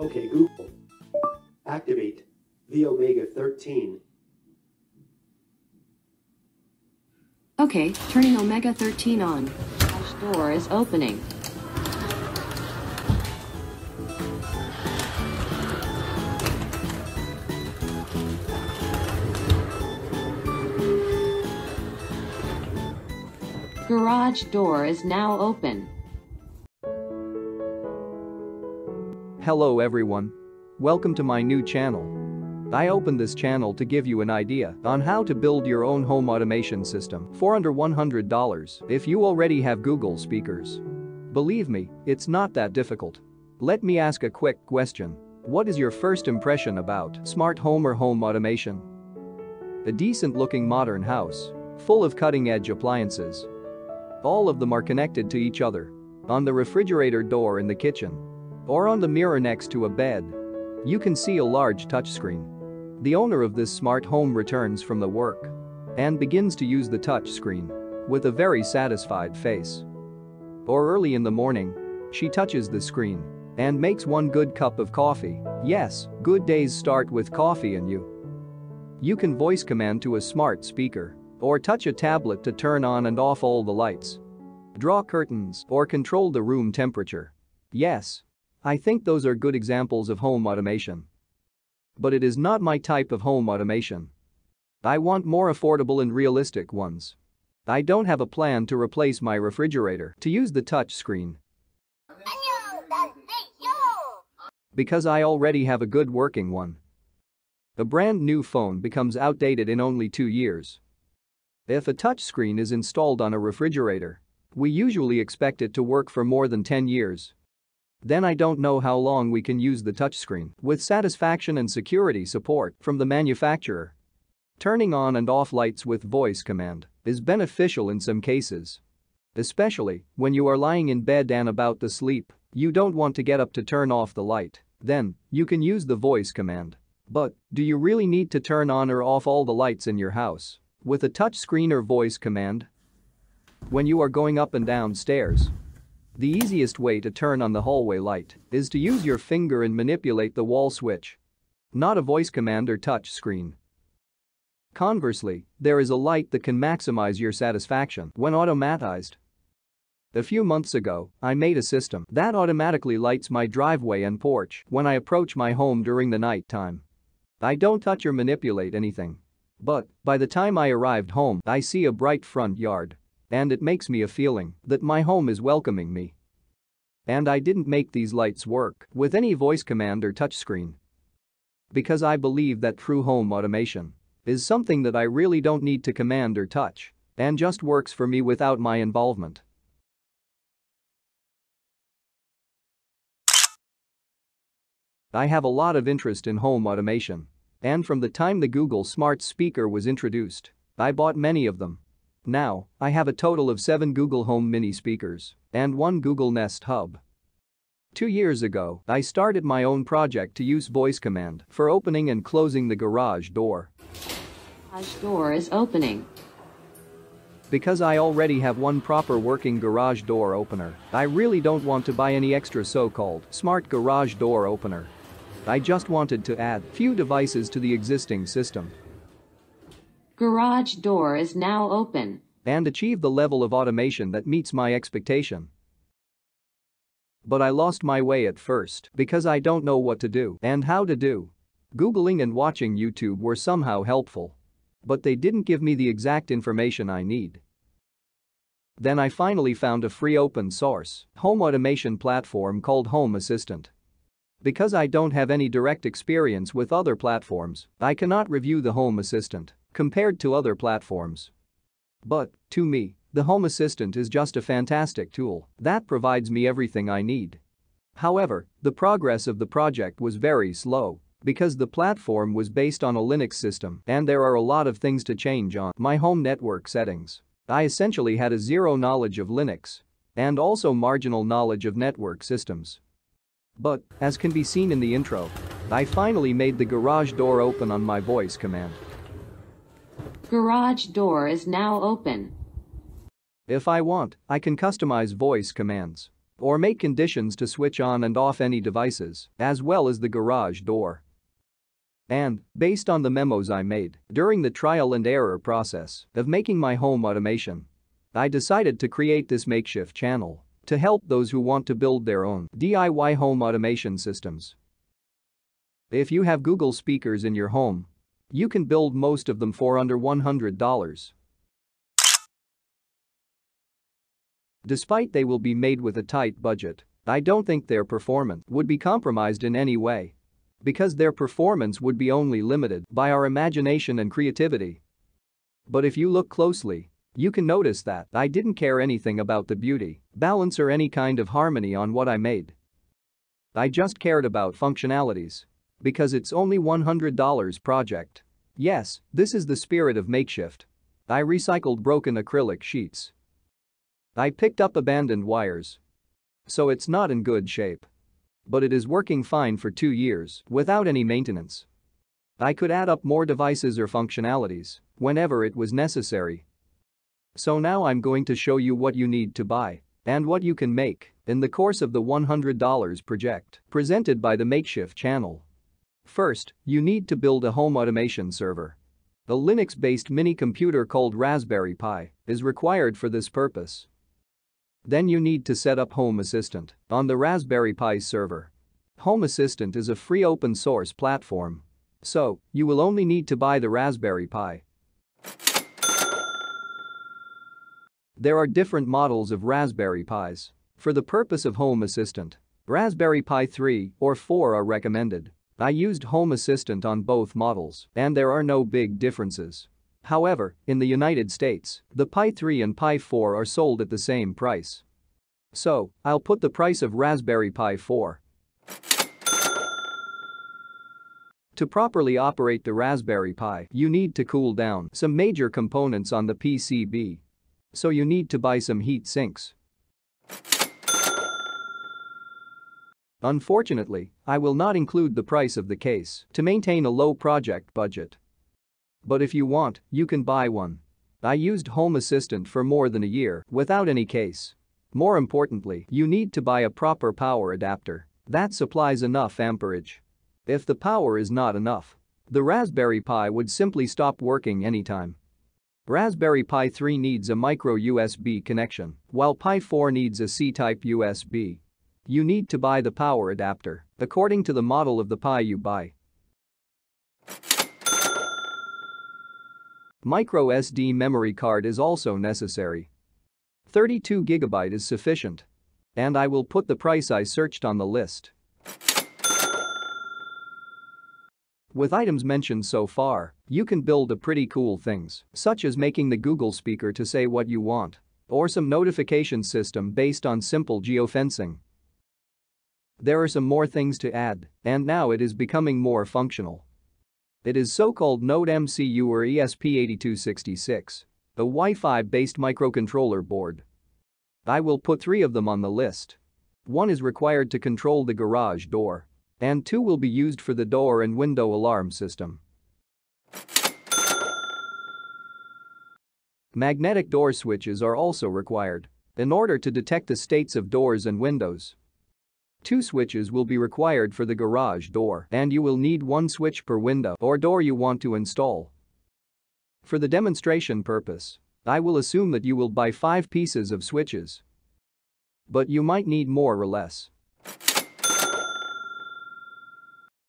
OK Google, activate the Omega 13. OK, turning Omega 13 on. Dash door is opening. Garage door is now open. Hello everyone. Welcome to my new channel. I opened this channel to give you an idea on how to build your own home automation system for under $100 if you already have Google speakers. Believe me, it's not that difficult. Let me ask a quick question. What is your first impression about smart home or home automation? A decent looking modern house, full of cutting edge appliances. All of them are connected to each other. On the refrigerator door in the kitchen, or on the mirror next to a bed, you can see a large touchscreen. The owner of this smart home returns from the work and begins to use the touchscreen with a very satisfied face. Or early in the morning, she touches the screen and makes one good cup of coffee. Yes, good days start with coffee and you. You can voice command to a smart speaker or touch a tablet to turn on and off all the lights, draw curtains, or control the room temperature. Yes, I think those are good examples of home automation. But it is not my type of home automation. I want more affordable and realistic ones. I don't have a plan to replace my refrigerator to use the touch screen, because I already have a good working one. A brand new phone becomes outdated in only 2 years. If a touchscreen is installed on a refrigerator, we usually expect it to work for more than 10 years. Then I don't know how long we can use the touchscreen with satisfaction and security support from the manufacturer. Turning on and off lights with voice command is beneficial in some cases. Especially when you are lying in bed and about to sleep, you don't want to get up to turn off the light, then you can use the voice command. But do you really need to turn on or off all the lights in your house with a touchscreen or voice command? When you are going up and down stairs, the easiest way to turn on the hallway light is to use your finger and manipulate the wall switch, not a voice command or touchscreen. Conversely, there is a light that can maximize your satisfaction when automatized. A few months ago, I made a system that automatically lights my driveway and porch when I approach my home during the night time. I don't touch or manipulate anything. But by the time I arrived home, I see a bright front yard, and it makes me a feeling that my home is welcoming me. And I didn't make these lights work with any voice command or touchscreen, because I believe that true home automation is something that I really don't need to command or touch and just works for me without my involvement. I have a lot of interest in home automation, and from the time the Google Smart Speaker was introduced, I bought many of them. Now, I have a total of 7 Google Home Mini speakers and 1 Google Nest Hub. 2 years ago, I started my own project to use voice command for opening and closing the garage door. Garage door is opening. Because I already have one proper working garage door opener, I really don't want to buy any extra so-called smart garage door opener. I just wanted to add few devices to the existing system. Garage door is now open. And achieve the level of automation that meets my expectation. But I lost my way at first because I don't know what to do and how to do. Googling and watching YouTube were somehow helpful, but they didn't give me the exact information I need. Then I finally found a free open source home automation platform called Home Assistant. Because I don't have any direct experience with other platforms, I cannot review the Home Assistant compared to other platforms. But, to me, the Home Assistant is just a fantastic tool that provides me everything I need. However, the progress of the project was very slow because the platform was based on a Linux system and there are a lot of things to change on my home network settings. I essentially had a zero knowledge of Linux and also marginal knowledge of network systems. But, as can be seen in the intro, I finally made the garage door open on my voice command. Garage door is now open. If I want, I can customize voice commands or make conditions to switch on and off any devices, as well as the garage door. And, based on the memos I made during the trial and error process of making my home automation, I decided to create this makeshift channel to help those who want to build their own DIY home automation systems. If you have Google speakers in your home, you can build most of them for under $100. Despite they will be made with a tight budget, I don't think their performance would be compromised in any way, because their performance would be only limited by our imagination and creativity. But if you look closely, you can notice that I didn't care anything about the beauty, balance, or any kind of harmony on what I made. I just cared about functionalities, because it's only $100 project. Yes, this is the spirit of makeshift. I recycled broken acrylic sheets. I picked up abandoned wires. So it's not in good shape. But it is working fine for 2 years without any maintenance. I could add up more devices or functionalities whenever it was necessary. So now I'm going to show you what you need to buy and what you can make in the course of the $100 project presented by the Makeshift channel. First, you need to build a home automation server. A Linux-based mini computer called Raspberry Pi is required for this purpose. Then you need to set up Home Assistant on the Raspberry Pi server. Home Assistant is a free open source platform. So, you will only need to buy the Raspberry Pi. There are different models of Raspberry Pis. For the purpose of Home Assistant, Raspberry Pi 3 or 4 are recommended. I used Home Assistant on both models, and there are no big differences. However, in the United States, the Pi 3 and Pi 4 are sold at the same price. So, I'll put the price of Raspberry Pi 4. To properly operate the Raspberry Pi, you need to cool down some major components on the PCB. So you need to buy some heat sinks. Unfortunately, I will not include the price of the case to maintain a low project budget. But if you want, you can buy one. I used Home Assistant for more than a year without any case. More importantly, you need to buy a proper power adapter that supplies enough amperage. If the power is not enough, the Raspberry Pi would simply stop working anytime. Raspberry Pi 3 needs a micro USB connection, while Pi 4 needs a C-type USB. You need to buy the power adapter according to the model of the Pi you buy. Micro SD memory card is also necessary. 32 GB is sufficient. And I will put the price I searched on the list. With items mentioned so far, you can build a pretty cool things, such as making the Google speaker to say what you want, or some notification system based on simple geofencing. There are some more things to add, and now it is becoming more functional. It is so-called NodeMCU or ESP8266, a Wi-Fi-based microcontroller board. I will put 3 of them on the list. 1 is required to control the garage door, and 2 will be used for the door and window alarm system. Magnetic door switches are also required in order to detect the states of doors and windows. 2 switches will be required for the garage door, and you will need 1 switch per window or door you want to install. For the demonstration purpose, I will assume that you will buy 5 pieces of switches. But you might need more or less.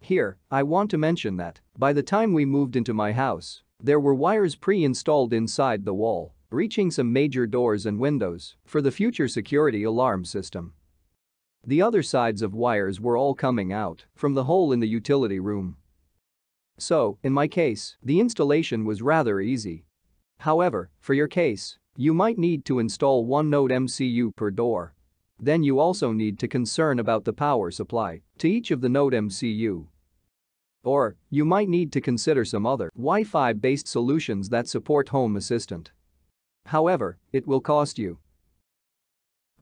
Here, I want to mention that, by the time we moved into my house, there were wires pre-installed inside the wall, reaching some major doors and windows for the future security alarm system. The other sides of wires were all coming out from the hole in the utility room. So, in my case, the installation was rather easy. However, for your case, you might need to install 1 NodeMCU per door. Then you also need to concern about the power supply to each of the NodeMCU. Or, you might need to consider some other Wi-Fi-based solutions that support Home Assistant. However, it will cost you.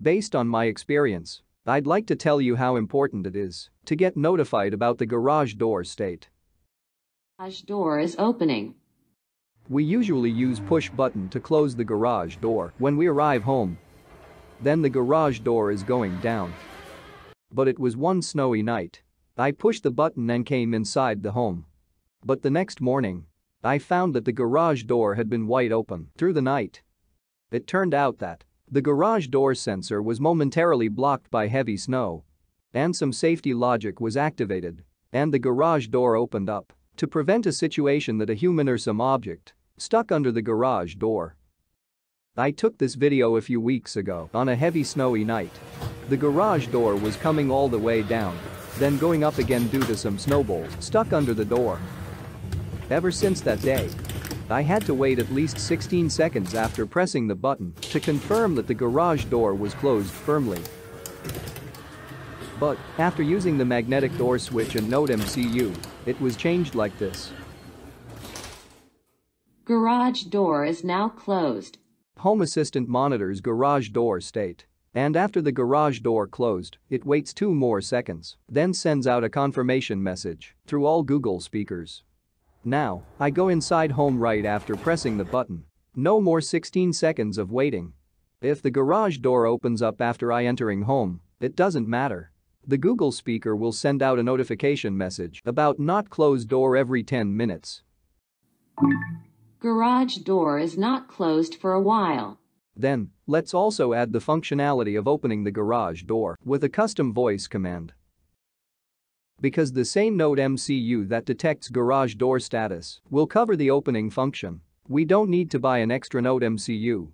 Based on my experience, I'd like to tell you how important it is to get notified about the garage door state. Garage door is opening. We usually use push button to close the garage door when we arrive home. Then the garage door is going down. But it was one snowy night. I pushed the button and came inside the home. But the next morning, I found that the garage door had been wide open through the night. It turned out that the garage door sensor was momentarily blocked by heavy snow. And some safety logic was activated, and the garage door opened up to prevent a situation that a human or some object stuck under the garage door. I took this video a few weeks ago on a heavy snowy night. The garage door was coming all the way down, then going up again due to some snowballs stuck under the door. Ever since that day, I had to wait at least 16 seconds after pressing the button to confirm that the garage door was closed firmly. But after using the magnetic door switch and NodeMCU, it was changed like this. Garage door is now closed. Home Assistant monitors garage door state, and after the garage door closed, it waits 2 more seconds, then sends out a confirmation message through all Google speakers. Now, I go inside home right after pressing the button. No more 16 seconds of waiting. If the garage door opens up after I entering home, it doesn't matter. The Google speaker will send out a notification message about not closed door every 10 minutes. Garage door is not closed for a while. Then, let's also add the functionality of opening the garage door with a custom voice command. Because the same NodeMCU that detects garage door status will cover the opening function, we don't need to buy an extra NodeMCU.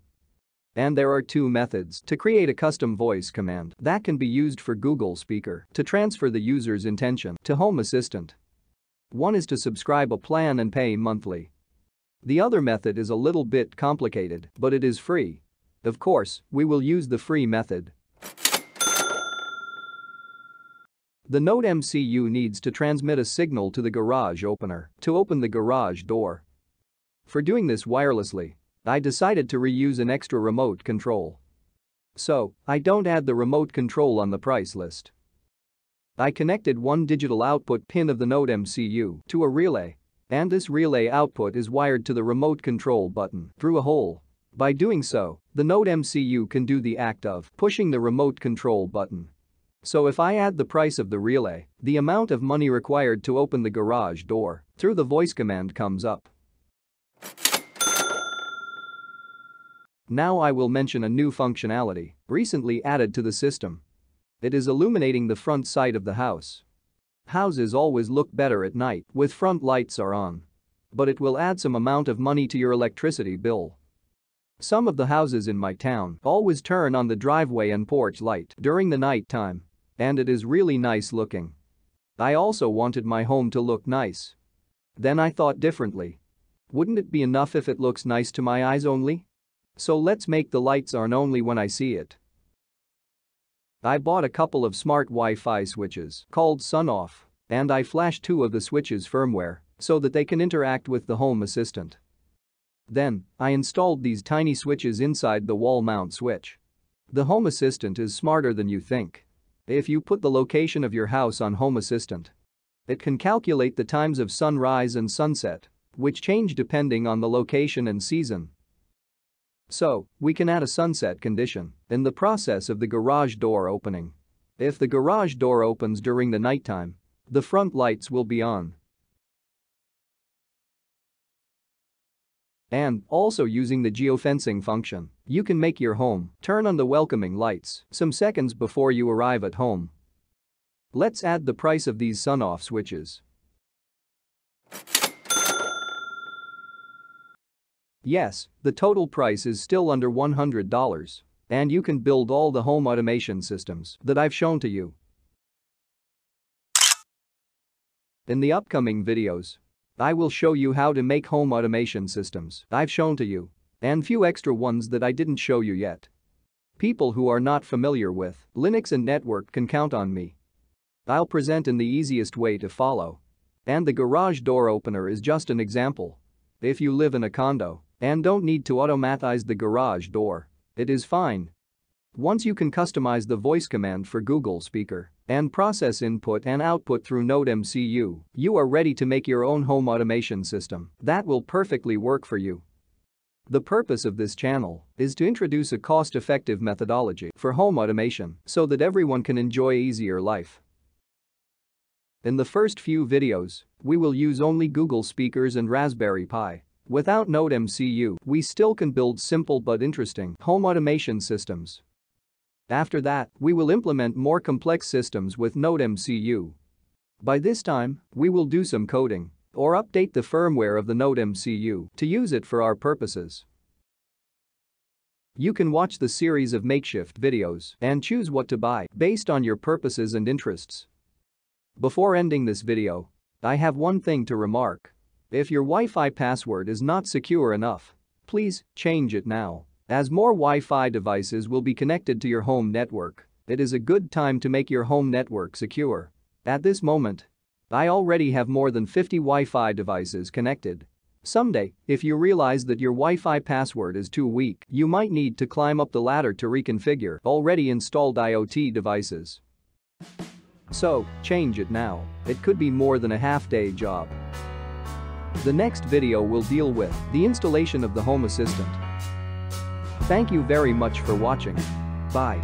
And there are 2 methods to create a custom voice command that can be used for Google Speaker to transfer the user's intention to Home Assistant. One is to subscribe a plan and pay monthly. The other method is a little bit complicated, but it is free. Of course, we will use the free method. The NodeMCU needs to transmit a signal to the garage opener to open the garage door. For doing this wirelessly, I decided to reuse an extra remote control. So, I don't add the remote control on the price list. I connected one digital output pin of the NodeMCU to a relay. And this relay output is wired to the remote control button through a hole. By doing so, the NodeMCU can do the act of pushing the remote control button. So if I add the price of the relay, the amount of money required to open the garage door through the voice command comes up. Now I will mention a new functionality recently added to the system. It is illuminating the front side of the house. Houses always look better at night with front lights are on. But it will add some amount of money to your electricity bill. Some of the houses in my town always turn on the driveway and porch light during the night time. And it is really nice looking. I also wanted my home to look nice. Then I thought differently. Wouldn't it be enough if it looks nice to my eyes only? So let's make the lights on only when I see it. I bought a couple of smart Wi-Fi switches called Sonoff, and I flashed 2 of the switches' firmware so that they can interact with the Home Assistant. Then, I installed these tiny switches inside the wall mount switch. The Home Assistant is smarter than you think. If you put the location of your house on Home Assistant, it can calculate the times of sunrise and sunset, which change depending on the location and season. So, we can add a sunset condition in the process of the garage door opening. If the garage door opens during the nighttime, the front lights will be on. And also using the geofencing function, you can make your home turn on the welcoming lights some seconds before you arrive at home. Let's add the price of these Sonoff switches. Yes, the total price is still under $100, and you can build all the home automation systems that I've shown to you. In the upcoming videos, I will show you how to make home automation systems I've shown to you, and few extra ones that I didn't show you yet. People who are not familiar with Linux and network can count on me. I'll present in the easiest way to follow. And the garage door opener is just an example. If you live in a condo and don't need to automatize the garage door, it is fine. Once you can customize the voice command for Google Speaker and process input and output through NodeMCU, you are ready to make your own home automation system that will perfectly work for you. The purpose of this channel is to introduce a cost-effective methodology for home automation so that everyone can enjoy easier life. In the first few videos, we will use only Google speakers and Raspberry Pi. Without NodeMCU, we still can build simple but interesting home automation systems. After that, we will implement more complex systems with NodeMCU. By this time, we will do some coding or update the firmware of the NodeMCU to use it for our purposes. You can watch the series of Makeshift videos and choose what to buy based on your purposes and interests. Before ending this video, I have one thing to remark. If your Wi-Fi password is not secure enough, please change it now. As more Wi-Fi devices will be connected to your home network, it is a good time to make your home network secure. At this moment, I already have more than 50 Wi-Fi devices connected. Someday, if you realize that your Wi-Fi password is too weak, you might need to climb up the ladder to reconfigure already installed IoT devices. So, change it now. It could be more than a half-day job. The next video will deal with the installation of the Home Assistant. Thank you very much for watching. Bye.